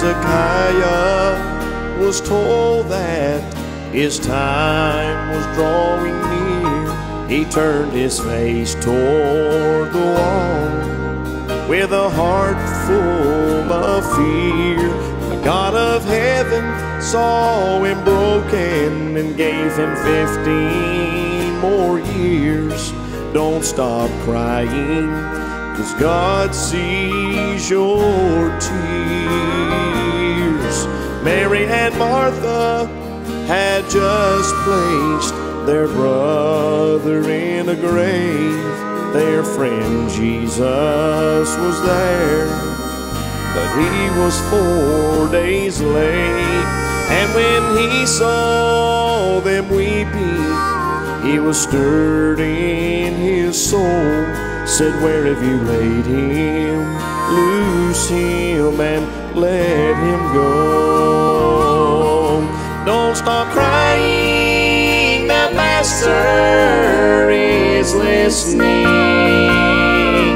Hezekiah was told that his time was drawing near, he turned his face toward the wall with a heart full of fear. The God of heaven saw him broken and gave him 15 more years. Don't stop crying, 'cause God sees your tears. Mary and Martha had just placed their brother in a grave. Their friend Jesus was there, but he was 4 days late. And when he saw them weeping, he was stirred in his soul, said, "Where have you laid him? Loose him and let him go." Don't stop crying, the Master is listening.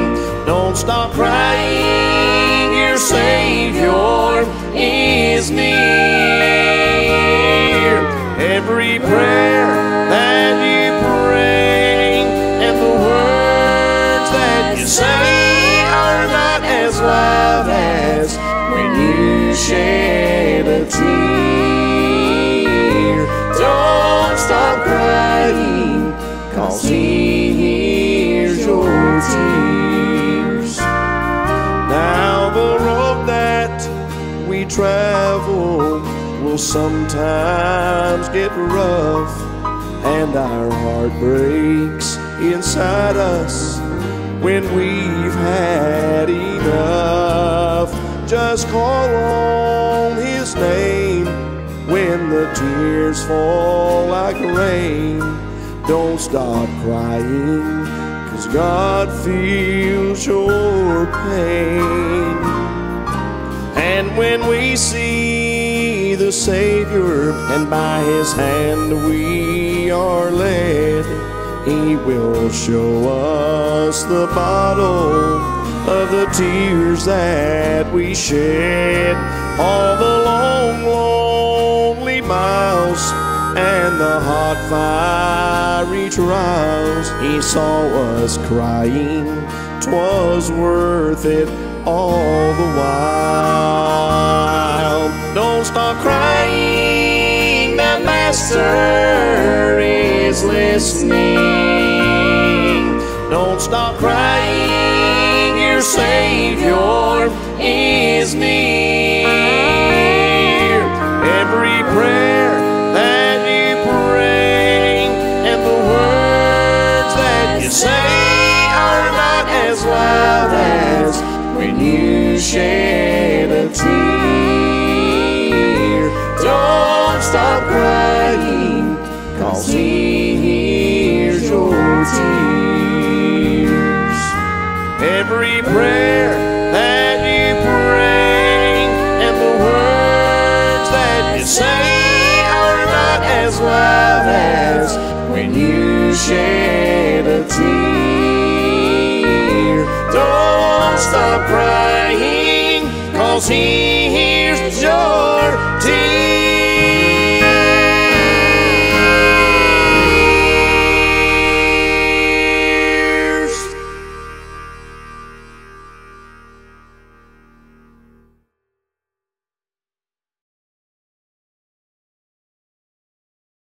Don't stop crying, your Savior is near. Every prayer that you pray and the word you say are not as loud as when you shed a tear. Don't stop crying, 'cause he hears your tears. Now the road that we travel will sometimes get rough, and our heart breaks inside us when we've had enough. Just call on his name when the tears fall like rain. Don't stop crying, 'cause God feels your pain. And when we see the Savior and by his hand we are led, he will show us the bottle of the tears that we shed. All the long, lonely miles and the hot, fiery trials, he saw us crying. 'Twas worth it all the while. Don't stop crying, the Master is listening. Don't stop crying, your Savior is near. Every prayer that you pray and the words that you say are not as loud as when you shed a tear. Don't stop crying, 'cause he hears your tears. Every prayer that you pray and the words that you say are not as loud as when you shed a tear. Don't stop crying, 'cause he hears your